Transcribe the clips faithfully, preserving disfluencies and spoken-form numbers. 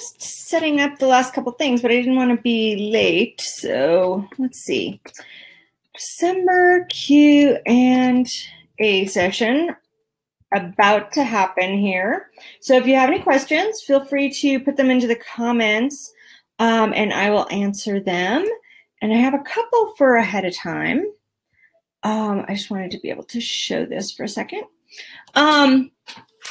setting up the last couple things, but I didn't want to be late. So let's see. December Q and A session about to happen here. So if you have any questions, feel free to put them into the comments um, and I will answer them. And I have a couple for ahead of time. Um, I just wanted to be able to show this for a second um,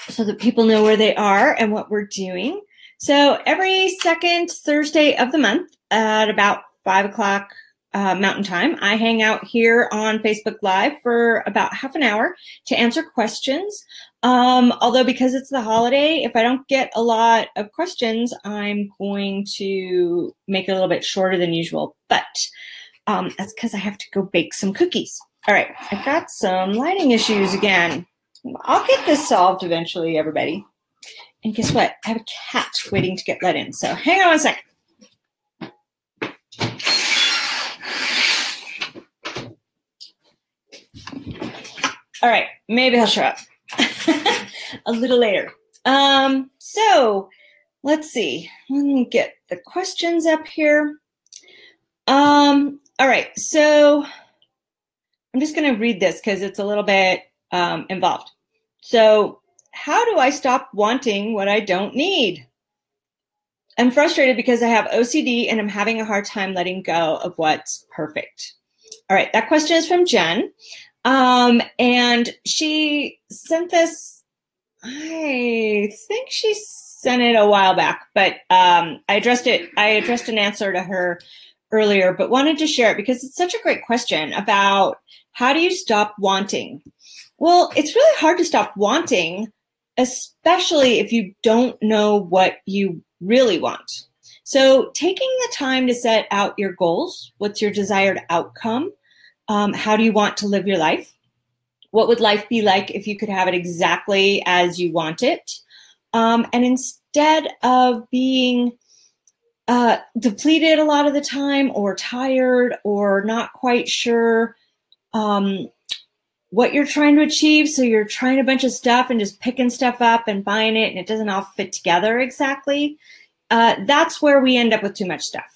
so that people know where they are and what we're doing. So every second Thursday of the month at about five o'clock uh, Mountain Time, I hang out here on Facebook Live for about half an hour to answer questions. Um, although because it's the holiday, if I don't get a lot of questions, I'm going to make it a little bit shorter than usual, but um, that's because I have to go bake some cookies. All right, I've got some lighting issues again. I'll get this solved eventually, everybody. And guess what? I have a cat waiting to get let in. So hang on a second. All right, maybe he'll show up a little later. Um, so let's see. Let me get the questions up here. Um, all right, so I'm just going to read this because it's a little bit um, involved. So, how do I stop wanting what I don't need? I'm frustrated because I have O C D and I'm having a hard time letting go of what's perfect. All right, that question is from Jen. Um, and she sent this, I think she sent it a while back, but um, I addressed it, I addressed an answer to her earlier, but wanted to share it because it's such a great question about how do you stop wanting? Well, it's really hard to stop wanting, especially if you don't know what you really want. So taking the time to set out your goals, what's your desired outcome? Um, how do you want to live your life? What would life be like if you could have it exactly as you want it? Um, and instead of being uh, depleted a lot of the time or tired or not quite sure um, what you're trying to achieve. So you're trying a bunch of stuff and just picking stuff up and buying it and it doesn't all fit together exactly. Uh, that's where we end up with too much stuff.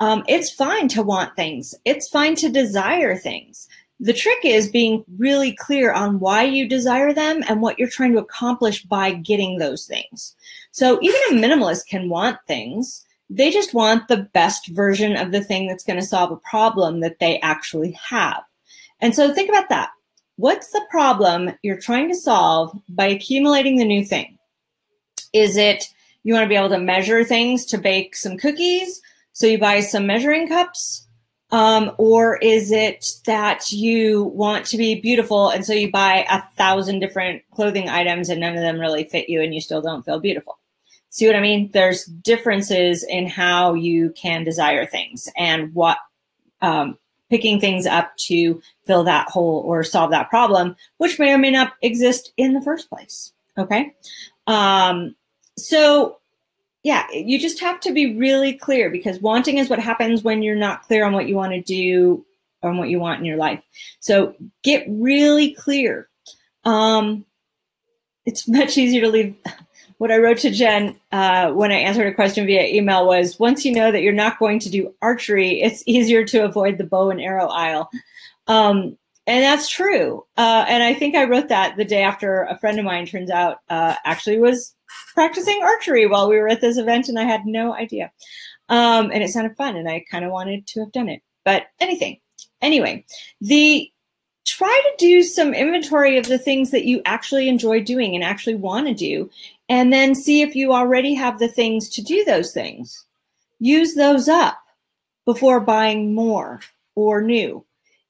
Um, it's fine to want things. It's fine to desire things. The trick is being really clear on why you desire them and what you're trying to accomplish by getting those things. So even a minimalist can want things. They just want the best version of the thing that's going to solve a problem that they actually have. And so think about that. What's the problem you're trying to solve by accumulating the new thing? Is it you want to be able to measure things to bake some cookies, so you buy some measuring cups? Um, or is it that you want to be beautiful and so you buy a thousand different clothing items and none of them really fit you and you still don't feel beautiful? See what I mean? There's differences in how you can desire things and what um, picking things up to fill that hole or solve that problem, which may or may not exist in the first place, okay? Um, so yeah, you just have to be really clear because wanting is what happens when you're not clear on what you want to do or on what you want in your life. So get really clear. Um, it's much easier to leave. What I wrote to Jen uh, when I answered a question via email was, once you know that you're not going to do archery, it's easier to avoid the bow and arrow aisle. Um, and that's true. Uh, and I think I wrote that the day after a friend of mine, turns out, uh, actually was practicing archery while we were at this event and I had no idea. Um, and it sounded fun and I kind of wanted to have done it, but anything. Anyway, the try to do some inventory of the things that you actually enjoy doing and actually want to do. And then see if you already have the things to do those things. Use those up before buying more or new.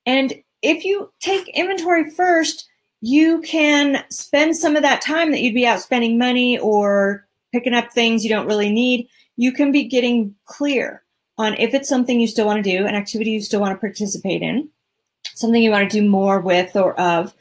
And if you take inventory first, you can spend some of that time that you'd be out spending money or picking up things you don't really need. You can be getting clear on if it's something you still want to do, an activity you still want to participate in, something you want to do more with or of.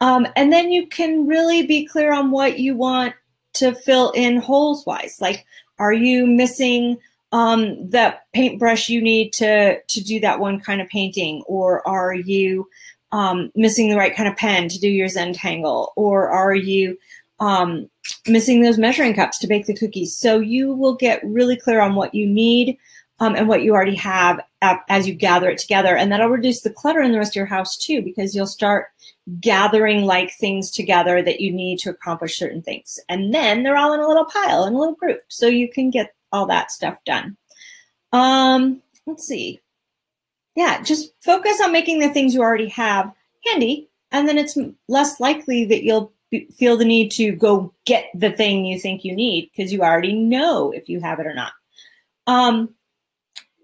Um, and then you can really be clear on what you want to fill in holes wise. Like, are you missing um, the paintbrush you need to, to do that one kind of painting? Or are you um, missing the right kind of pen to do your Zentangle? Or are you um, missing those measuring cups to bake the cookies. So you will get really clear on what you need um, and what you already have as you gather it together. And that'll reduce the clutter in the rest of your house too, because you'll start gathering like things together that you need to accomplish certain things. And then they're all in a little pile, in a little group. So you can get all that stuff done. Um, let's see. Yeah, just focus on making the things you already have handy, and then it's less likely that you'll be, feel the need to go get the thing you think you need, because you already know if you have it or not. Um,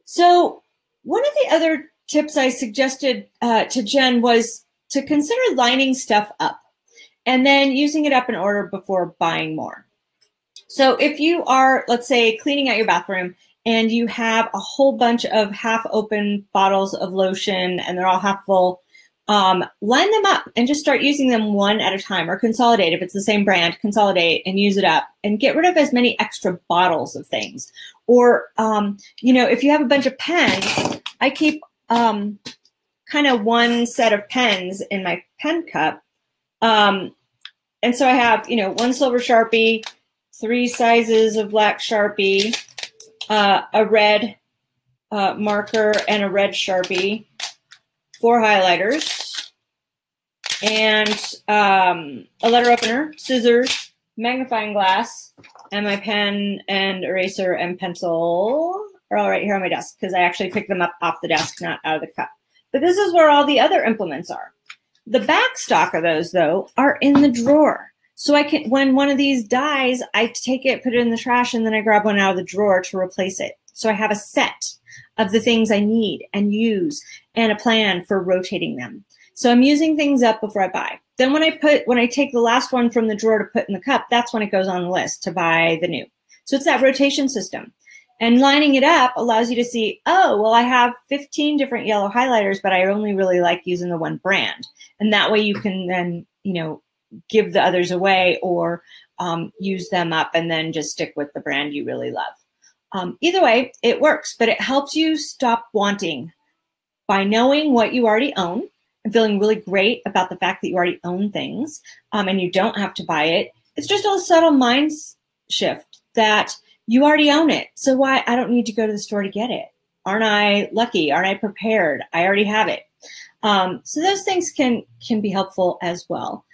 so one of the other tips I suggested uh, to Jen was to consider lining stuff up and then using it up in order before buying more. So if you are, let's say, cleaning out your bathroom and you have a whole bunch of half open bottles of lotion and they're all half full, um, line them up and just start using them one at a time, or consolidate. If it's the same brand, consolidate and use it up and get rid of as many extra bottles of things. Or, um, you know, if you have a bunch of pens, I keep um, kind of one set of pens in my pen cup. Um, and so I have, you know, one silver Sharpie, three sizes of black Sharpie, Uh, a red uh, marker and a red Sharpie, four highlighters, and um, a letter opener, scissors, magnifying glass, and my pen and eraser and pencil are all right here on my desk, because I actually picked them up off the desk, not out of the cup. But this is where all the other implements are. The back stock of those, though, are in the drawer. So I can, when one of these dies, I take it, put it in the trash, and then I grab one out of the drawer to replace it. So I have a set of the things I need and use and a plan for rotating them. So I'm using things up before I buy. Then when I put, when I take the last one from the drawer to put in the cup, that's when it goes on the list to buy the new. So it's that rotation system. And lining it up allows you to see, oh, well, I have fifteen different yellow highlighters, but I only really like using the one brand. And that way you can then, you know, give the others away, or um, use them up and then just stick with the brand you really love. Um, either way, it works, but it helps you stop wanting by knowing what you already own and feeling really great about the fact that you already own things um, and you don't have to buy it. It's just a subtle mind shift that you already own it. So why? I don't need to go to the store to get it. Aren't I lucky? Aren't I prepared? I already have it. Um, so those things can, can be helpful as well.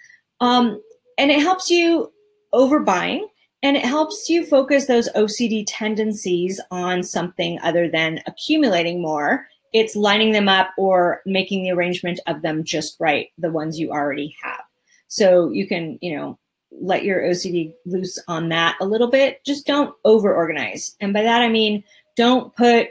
Um, and it helps you overbuying, and it helps you focus those O C D tendencies on something other than accumulating more. It's lining them up or making the arrangement of them just right, the ones you already have. So you can, you know, let your O C D loose on that a little bit. Just don't over-organize. And by that, I mean, don't put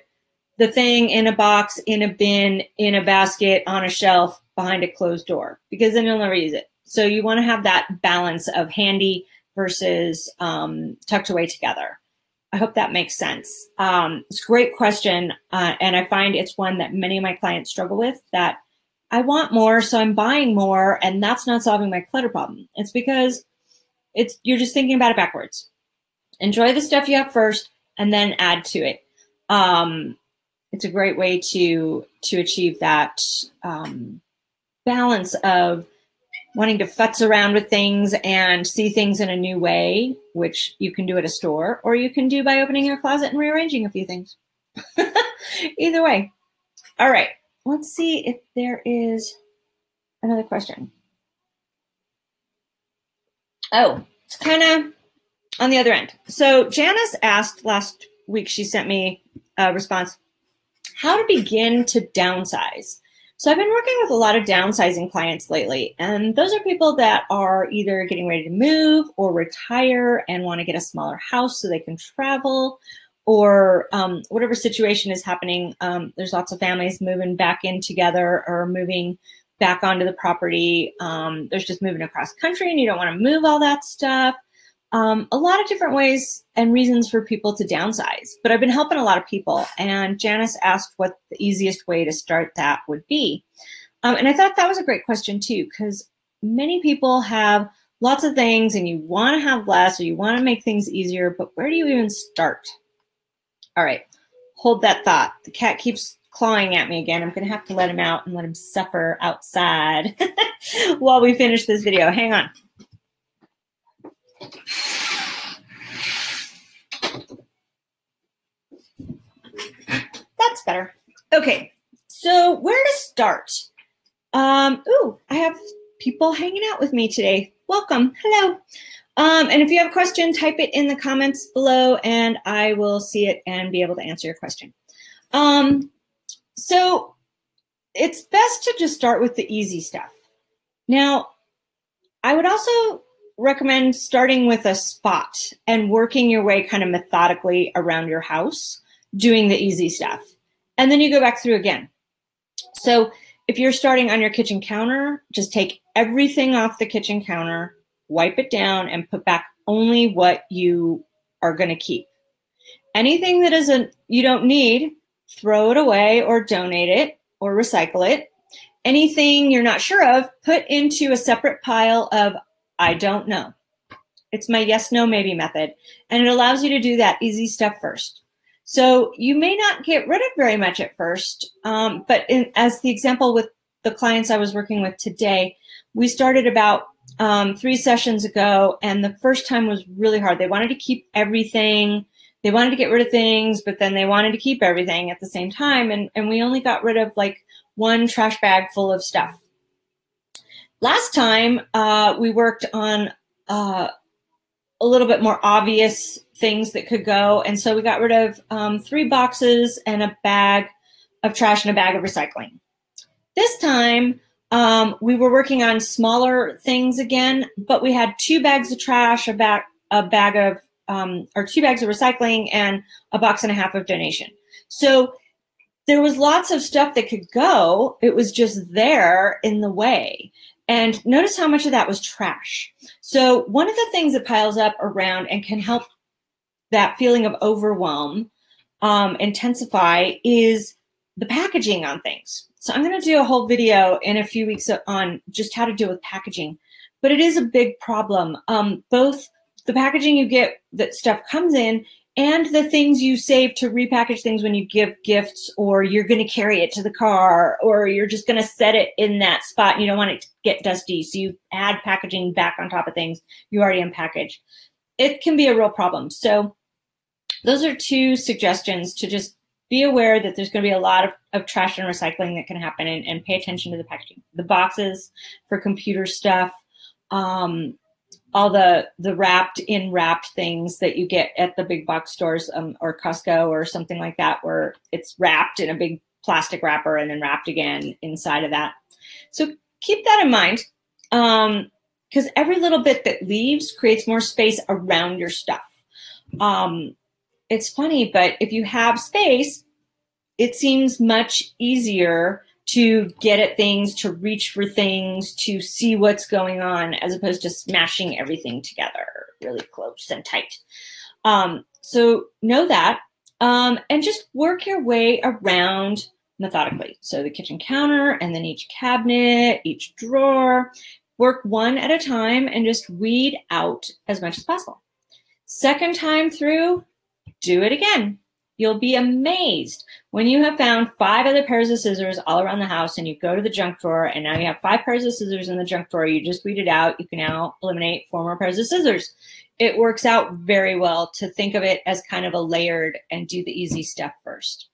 the thing in a box, in a bin, in a basket, on a shelf, behind a closed door, because then you'll never use it. So you want to have that balance of handy versus um, tucked away together. I hope that makes sense. Um, it's a great question, uh, and I find it's one that many of my clients struggle with, that I want more, so I'm buying more, and that's not solving my clutter problem. It's because it's you're just thinking about it backwards. Enjoy the stuff you have first, and then add to it. Um, it's a great way to, to achieve that um, balance of wanting to futz around with things and see things in a new way, which you can do at a store, or you can do by opening your closet and rearranging a few things. Either way. All right, let's see if there is another question. Oh, it's kind of on the other end. So Janice asked last week, she sent me a response, how to begin to downsize. So I've been working with a lot of downsizing clients lately, and those are people that are either getting ready to move or retire and want to get a smaller house so they can travel, or um, whatever situation is happening. Um, there's lots of families moving back in together or moving back onto the property. Um, there's just moving across country and you don't want to move all that stuff. Um, a lot of different ways and reasons for people to downsize, but I've been helping a lot of people, and Janice asked what the easiest way to start that would be. Um, and I thought that was a great question too, because many people have lots of things and you want to have less, or you want to make things easier, but where do you even start? All right, hold that thought. The cat keeps clawing at me again. I'm going to have to let him out and let him suffer outside while we finish this video. Hang on. That's better. Okay, so where to start? Um, ooh, I have people hanging out with me today. Welcome, hello. Um, and if you have a question, type it in the comments below and I will see it and be able to answer your question. Um, so it's best to just start with the easy stuff. Now, I would also recommend starting with a spot and working your way kind of methodically around your house, doing the easy stuff. And then you go back through again. So if you're starting on your kitchen counter, just take everything off the kitchen counter, wipe it down, and put back only what you are going to keep. Anything that isn't, you don't need, throw it away or donate it or recycle it. Anything you're not sure of, put into a separate pile of I don't know. It's my yes, no, maybe method. And it allows you to do that easy stuff first. So you may not get rid of very much at first, um, but in, as the example with the clients I was working with today, we started about um, three sessions ago, and the first time was really hard. They wanted to keep everything. They wanted to get rid of things, but then they wanted to keep everything at the same time. And, and we only got rid of like one trash bag full of stuff. Last time, uh, we worked on uh, a little bit more obvious things that could go. And so we got rid of um, three boxes and a bag of trash and a bag of recycling. This time, um, we were working on smaller things again, but we had two bags of trash, a bag, a bag of Um, or two bags of recycling and a box and a half of donation. So there was lots of stuff that could go. It was just there in the way. And notice how much of that was trash. So one of the things that piles up around and can help that feeling of overwhelm um, intensify is the packaging on things. So I'm going to do a whole video in a few weeks on just how to deal with packaging. But it is a big problem. Um, both the packaging you get that stuff comes in and the things you save to repackage things when you give gifts, or you're going to carry it to the car, or you're just going to set it in that spot and you don't want it to get dusty. So you add packaging back on top of things you already unpackaged. It can be a real problem. So those are two suggestions to just be aware that there's going to be a lot of, of trash and recycling that can happen, and, and pay attention to the packaging, the boxes for computer stuff. Um, all the, the wrapped in wrapped things that you get at the big box stores um, or Costco or something like that, where it's wrapped in a big plastic wrapper and then wrapped again inside of that. So keep that in mind, because um, every little bit that leaves creates more space around your stuff. Um, it's funny, but if you have space, it seems much easier to get at things, to reach for things, to see what's going on, as opposed to smashing everything together really close and tight. Um, so know that, um, and just work your way around methodically. So the kitchen counter, and then each cabinet, each drawer, work one at a time and just weed out as much as possible. Second time through, do it again. You'll be amazed when you have found five other pairs of scissors all around the house, and you go to the junk drawer and now you have five pairs of scissors in the junk drawer. You just weeded out. You can now eliminate four more pairs of scissors. It works out very well to think of it as kind of a layered and do the easy stuff first.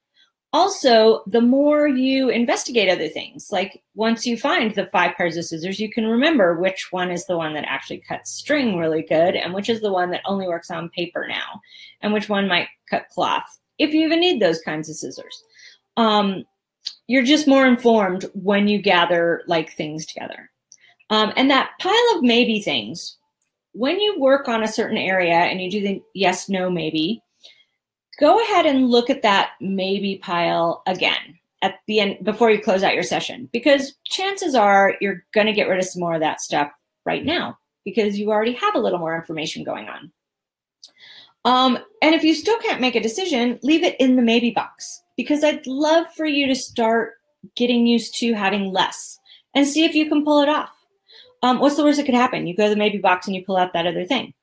Also, the more you investigate other things, like once you find the five pairs of scissors, you can remember which one is the one that actually cuts string really good, and which is the one that only works on paper now, and which one might cut cloth, if you even need those kinds of scissors. Um, you're just more informed when you gather like things together. Um, and that pile of maybe things, when you work on a certain area and you do the yes, no, maybe, go ahead and look at that maybe pile again at the end before you close out your session, because chances are you're gonna get rid of some more of that stuff right now because you already have a little more information going on. Um, and if you still can't make a decision, leave it in the maybe box, because I'd love for you to start getting used to having less and see if you can pull it off. Um, what's the worst that could happen? You go to the maybe box and you pull out that other thing.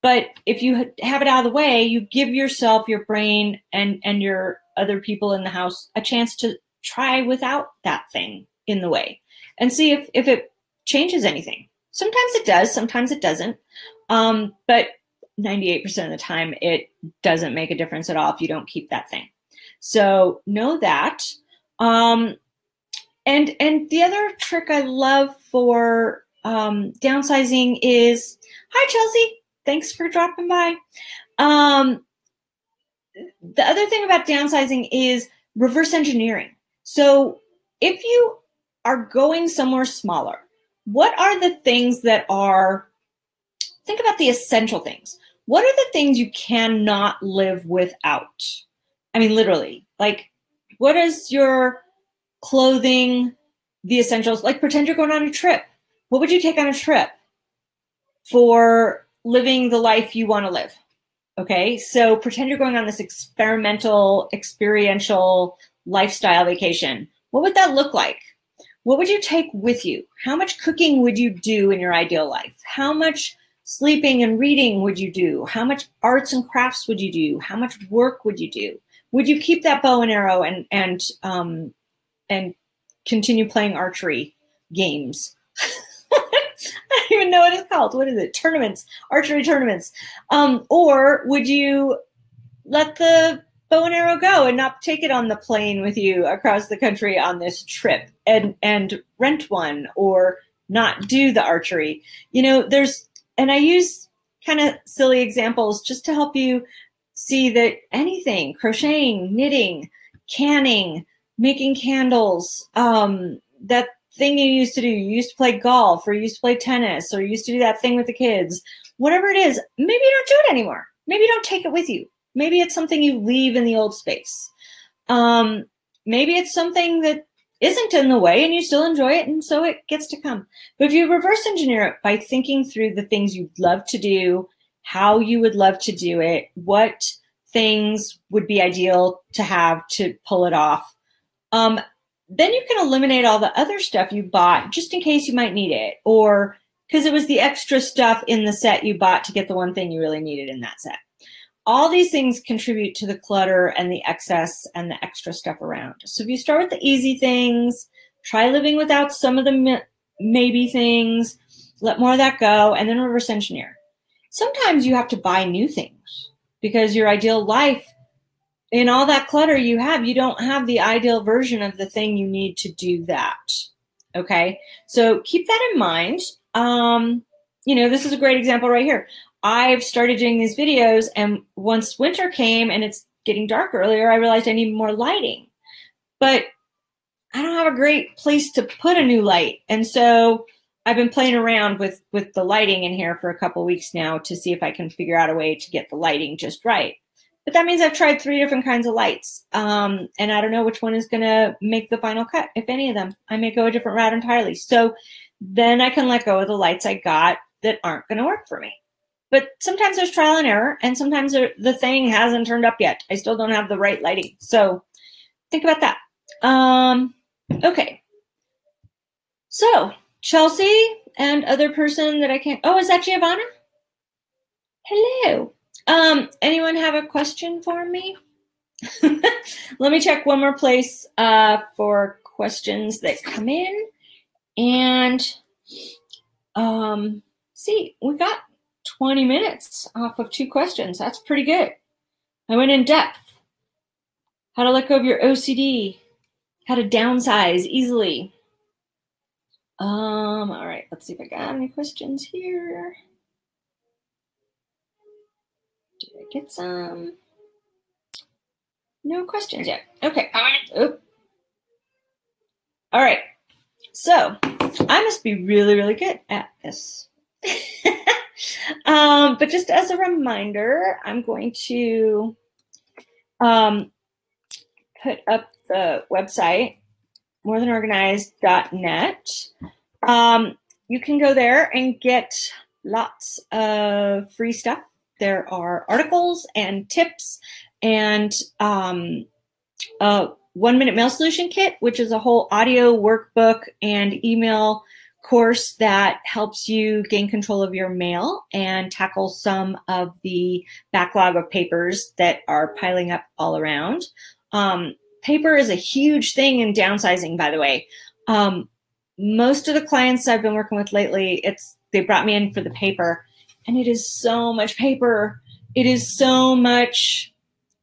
But if you have it out of the way, you give yourself, your brain, and, and your other people in the house a chance to try without that thing in the way and see if, if it changes anything. Sometimes it does, sometimes it doesn't. Um, but ninety-eight percent of the time, it doesn't make a difference at all if you don't keep that thing. So know that. Um, and, and the other trick I love for um, downsizing is, hi, Chelsea, thanks for dropping by. Um, the other thing about downsizing is reverse engineering. So if you are going somewhere smaller, what are the things that are, think about the essential things. What are the things you cannot live without? I mean, literally, like, what is your clothing, the essentials? Like, pretend you're going on a trip. What would you take on a trip for living the life you want to live? Okay, so pretend you're going on this experimental, experiential lifestyle vacation. What would that look like? What would you take with you? How much cooking would you do in your ideal life? How much sleeping and reading would you do? How much arts and crafts would you do? How much work would you do? Would you keep that bow and arrow and and um, and continue playing archery games? I don't even know what it's called. What is it? Tournaments, archery tournaments. Um, or would you let the bow and arrow go and not take it on the plane with you across the country on this trip and, and rent one or not do the archery? You know, there's, and I use kind of silly examples just to help you see that anything, crocheting, knitting, canning, making candles, um, that thing you used to do, you used to play golf or you used to play tennis or you used to do that thing with the kids, whatever it is, maybe you don't do it anymore. Maybe you don't take it with you. Maybe it's something you leave in the old space. Um, maybe it's something that isn't in the way and you still enjoy it, and so it gets to come. But if you reverse engineer it by thinking through the things you'd love to do, how you would love to do it, what things would be ideal to have to pull it off, um, then you can eliminate all the other stuff you bought just in case you might need it, or because it was the extra stuff in the set you bought to get the one thing you really needed in that set. All these things contribute to the clutter and the excess and the extra stuff around. So if you start with the easy things, try living without some of the maybe things, let more of that go, and then reverse engineer. Sometimes you have to buy new things because your ideal life, in all that clutter you have, you don't have the ideal version of the thing you need to do that. Okay, so keep that in mind. Um, you know, this is a great example right here. I've started doing these videos, and once winter came and it's getting dark earlier, I realized I need more lighting, but I don't have a great place to put a new light. And so I've been playing around with, with the lighting in here for a couple weeks now to see if I can figure out a way to get the lighting just right. But that means I've tried three different kinds of lights, um, and I don't know which one is going to make the final cut, if any of them. I may go a different route entirely. So then I can let go of the lights I got that aren't going to work for me. But sometimes there's trial and error, and sometimes the thing hasn't turned up yet. I still don't have the right lighting. So think about that. Um, okay. So Chelsea and other person that I can't, oh, is that Giovanna? Hello. Um, anyone have a question for me? Let me check one more place uh, for questions that come in, and um, see, we got twenty minutes off of two questions. That's pretty good. I went in depth. How to let go of your O C D, how to downsize easily. Um, all right, let's see if I got any questions here. Did I get some? No questions yet. Okay. Oop. All right. So I must be really, really good at this. um, but just as a reminder, I'm going to um, put up the website, more than organized dot net. Um, you can go there and get lots of free stuff. There are articles and tips and um, a one-minute mail solution kit, which is a whole audio workbook and email course that helps you gain control of your mail and tackle some of the backlog of papers that are piling up all around. Um, paper is a huge thing in downsizing, by the way. Um, most of the clients I've been working with lately, it's they brought me in for the paper. And it is so much paper. It is so much,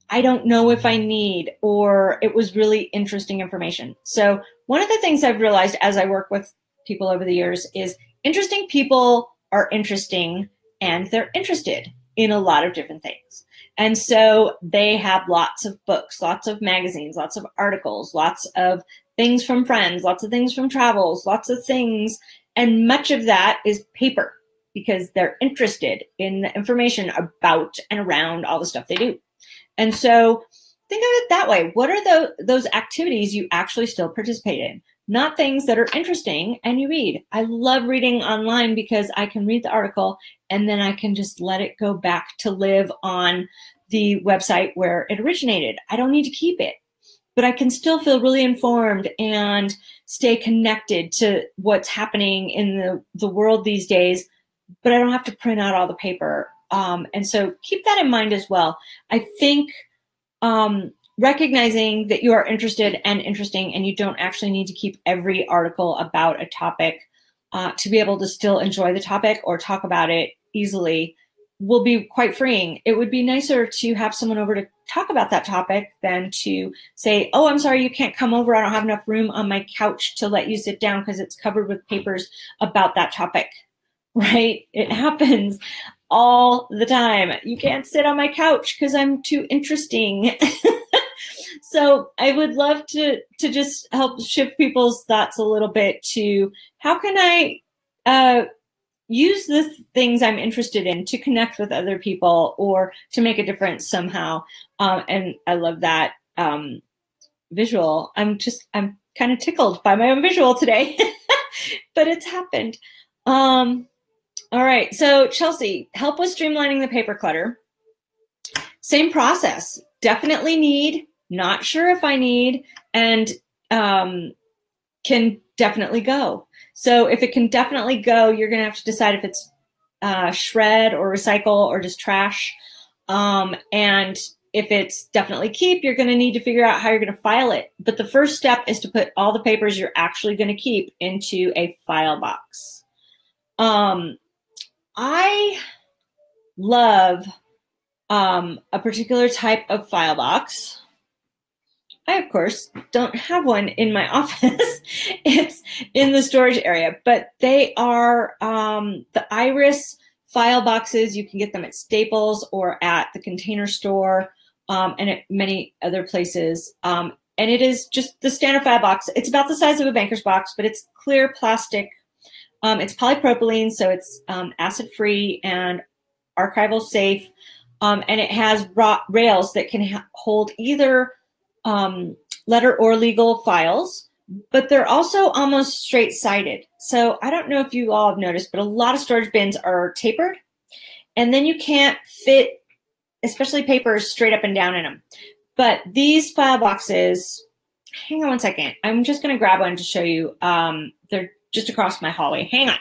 I don't know if I need, or it was really interesting information. So one of the things I've realized as I work with people over the years is interesting people are interesting, and they're interested in a lot of different things. And so they have lots of books, lots of magazines, lots of articles, lots of things from friends, lots of things from travels, lots of things. And much of that is paper, because they're interested in the information about and around all the stuff they do. And so think of it that way. What are the, those activities you actually still participate in? Not things that are interesting and you read. I love reading online because I can read the article and then I can just let it go back to live on the website where it originated. I don't need to keep it, but I can still feel really informed and stay connected to what's happening in the, the world these days, but I don't have to print out all the paper. Um, and so keep that in mind as well. I think um, recognizing that you are interested and interesting, and you don't actually need to keep every article about a topic uh, to be able to still enjoy the topic or talk about it easily will be quite freeing. It would be nicer to have someone over to talk about that topic than to say, oh, I'm sorry, you can't come over. I don't have enough room on my couch to let you sit down because it's covered with papers about that topic, right? It happens all the time. You can't sit on my couch because I'm too interesting. So I would love to, to just help shift people's thoughts a little bit to how can I uh, use the things I'm interested in to connect with other people or to make a difference somehow. Um, and I love that um, visual. I'm just, I'm kind of tickled by my own visual today, but it's happened. Um, all right. So Chelsea, help with streamlining the paper clutter. Same process. Definitely need, not sure if I need, and um, can definitely go. So if it can definitely go, you're going to have to decide if it's uh, shred or recycle or just trash. Um, and if it's definitely keep, you're going to need to figure out how you're going to file it. But the first step is to put all the papers you're actually going to keep into a file box. Um, I love, um, a particular type of file box. I, of course, don't have one in my office. It's in the storage area, but they are, um, the Iris file boxes. You can get them at Staples or at the Container Store, um, and at many other places. Um, and it is just the standard file box. It's about the size of a banker's box, but it's clear plastic. Um, it's polypropylene, so it's um, acid-free and archival safe, um, and it has rails that can ha hold either um, letter or legal files, but they're also almost straight-sided. So I don't know if you all have noticed, but a lot of storage bins are tapered, and then you can't fit, especially papers, straight up and down in them. But these file boxes, hang on one second. I'm just going to grab one to show you. Um, they're just across my hallway. Hang on.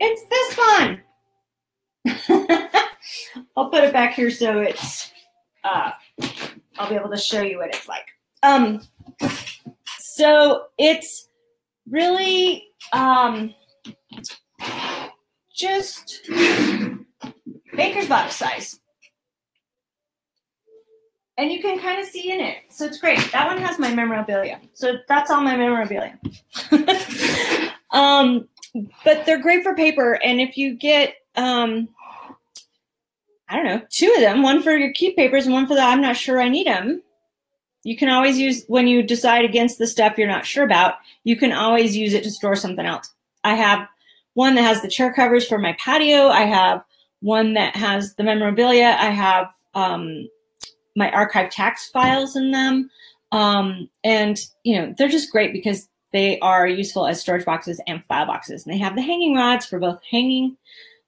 It's this one. I'll put it back here so it's, uh, I'll be able to show you what it's like. Um, So it's really um, just baker's box size. And you can kind of see in it. So it's great. That one has my memorabilia. So that's all my memorabilia. um, but they're great for paper. And if you get, um, I don't know, two of them, one for your key papers and one for the I'm not sure I need them. You can always use, when you decide against the stuff you're not sure about, you can always use it to store something else. I have one that has the chair covers for my patio. I have one that has the memorabilia. I have um, my archive tax files in them. Um, and, you know, they're just great because they are useful as storage boxes and file boxes. And they have the hanging rods for both hanging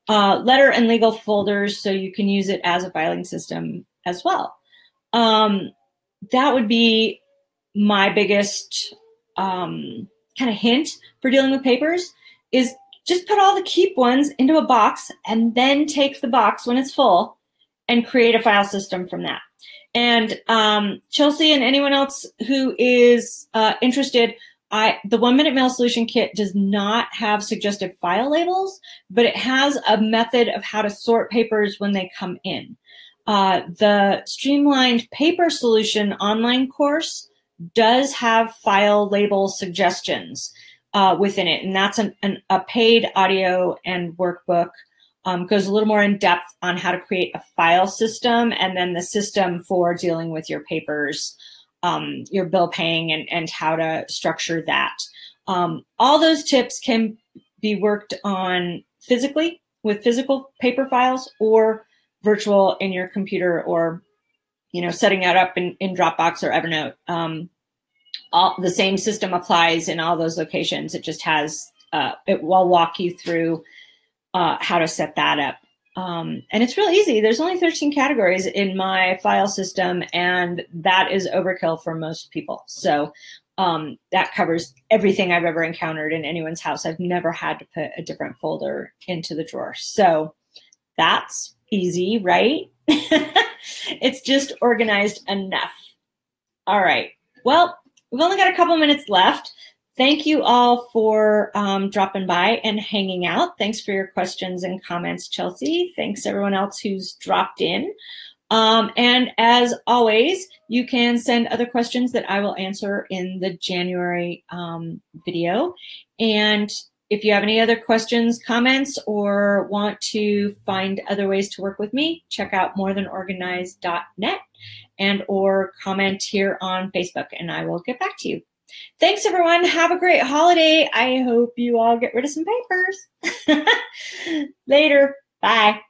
uh, letter and legal folders, so you can use it as a filing system as well. Um, That would be my biggest um, kind of hint for dealing with papers, is Just put all the keep ones into a box and then take the box when it's full and create a file system from that. And um, Chelsea and anyone else who is uh, interested, I, the One Minute Mail Solution Kit does not have suggested file labels, but it has a method of how to sort papers when they come in. Uh, the Streamlined Paper Solution online course does have file label suggestions uh, within it, and that's an, an, a paid audio and workbook. Um, goes a little more in depth on how to create a file system and then the system for dealing with your papers, um, your bill paying, and, and how to structure that. Um, all those tips can be worked on physically with physical paper files or virtual in your computer, or, you know, setting it up in, in Dropbox or Evernote. Um, all, the same system applies in all those locations. It just has, uh, it will walk you through Uh, how to set that up. Um, and it's real easy. There's only thirteen categories in my file system, and that is overkill for most people. So um, that covers everything I've ever encountered in anyone's house. I've never had to put a different folder into the drawer. So that's easy, right? It's just organized enough. All right. Well, we've only got a couple minutes left. Thank you all for um, dropping by and hanging out. Thanks for your questions and comments, Chelsea. Thanks everyone else who's dropped in. Um, and as always, you can send other questions that I will answer in the January um, video. And if you have any other questions, comments, or want to find other ways to work with me, check out more than organized dot net and or comment here on Facebook, and I will get back to you. Thanks, everyone. Have a great holiday. I hope you all get rid of some papers. Later. Bye.